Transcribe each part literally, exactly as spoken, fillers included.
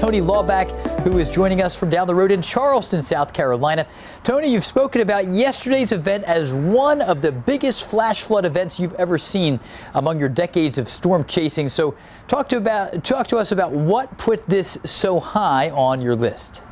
Tony Laubach, who is joining us from down the road in Charleston, South Carolina. Tony, you've spoken about yesterday's event as one of the biggest flash flood events you've ever seen among your decades of storm chasing. So talk to, about, talk to us about what put this so high on your list.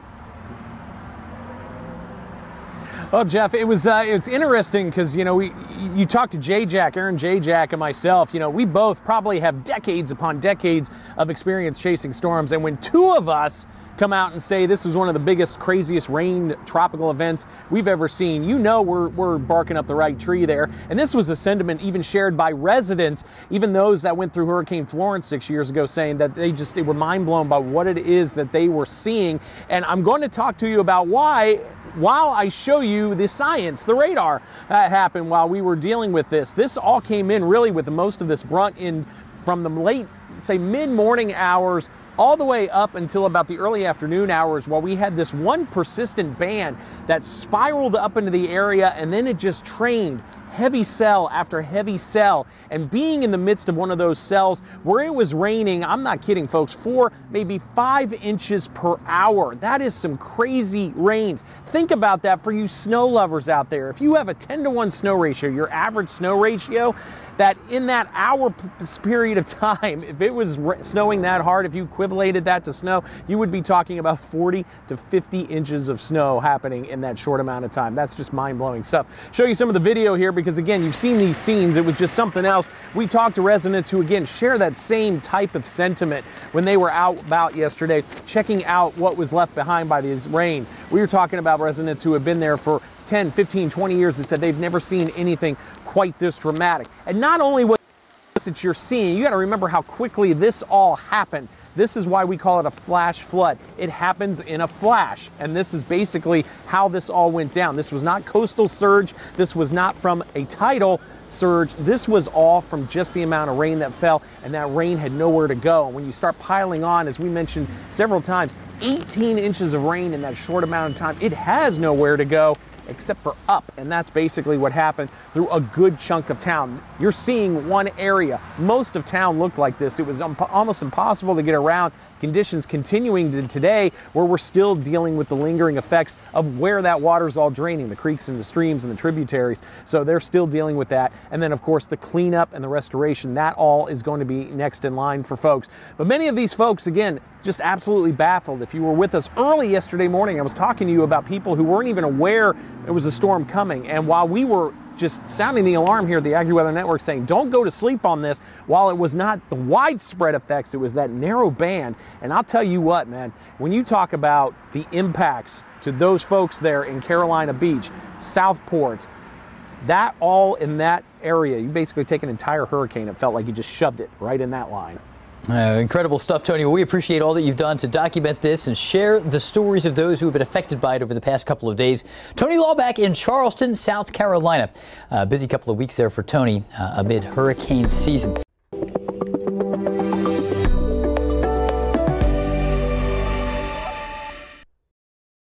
Well, Jeff, it was uh, it's interesting because, you know, we you talked to Jay Jack, Aaron Jay Jack and myself, you know, we both probably have decades upon decades of experience chasing storms. And when two of us come out and say this is one of the biggest, craziest rain tropical events we've ever seen, you know, we're, we're barking up the right tree there. And this was a sentiment even shared by residents, even those that went through Hurricane Florence six years ago, saying that they just they were mind blown by what it is that they were seeing. And I'm going to talk to you about why. While I show you the science, the radar that happened while we were dealing with this, this all came in really with the most of this brunt in from the late, say, mid-morning hours all the way up until about the early afternoon hours, while we had this one persistent band that spiraled up into the area, and then it just trained heavy cell after heavy cell. And being in the midst of one of those cells where it was raining, I'm not kidding, folks, four, maybe five inches per hour. That is some crazy rains. Think about that for you snow lovers out there. If you have a ten to one snow ratio, your average snow ratio, that in that hour period of time, if it was snowing that hard, if you equivalated that to snow, you would be talking about forty to fifty inches of snow happening in that short amount of time. That's just mind-blowing stuff. Show you some of the video here because, again, you've seen these scenes. It was just something else. We talked to residents who, again, share that same type of sentiment when they were out about yesterday, checking out what was left behind by this rain. We were talking about residents who have been there for ten, fifteen, twenty years that said they've never seen anything quite this dramatic. And not only was that you're seeing, you got to remember how quickly this all happened. This is why we call it a flash flood. It happens in a flash, and this is basically how this all went down. This was not coastal surge. This was not from a tidal surge. This was all from just the amount of rain that fell, and that rain had nowhere to go. And when you start piling on, as we mentioned several times, eighteen inches of rain in that short amount of time, it has nowhere to go except for up, and that's basically what happened through a good chunk of town. You're seeing one area. Most of town looked like this. It was almost impossible to get around. Conditions continuing to today where we're still dealing with the lingering effects of where that water's all draining, the creeks and the streams and the tributaries. So they're still dealing with that. And then, of course, the cleanup and the restoration, that all is going to be next in line for folks. But many of these folks, again, just absolutely baffled. If you were with us early yesterday morning, I was talking to you about people who weren't even aware there was a storm coming. And while we were just sounding the alarm here at the AccuWeather Network saying don't go to sleep on this, while it was not the widespread effects, it was that narrow band. And I'll tell you what, man, when you talk about the impacts to those folks there in Carolina Beach, Southport, that all in that area, you basically take an entire hurricane. It felt like you just shoved it right in that line. Uh, incredible stuff, Tony. Well, we appreciate all that you've done to document this and share the stories of those who have been affected by it over the past couple of days. Tony Laubach in Charleston, South Carolina. Uh, busy couple of weeks there for Tony uh, amid hurricane season.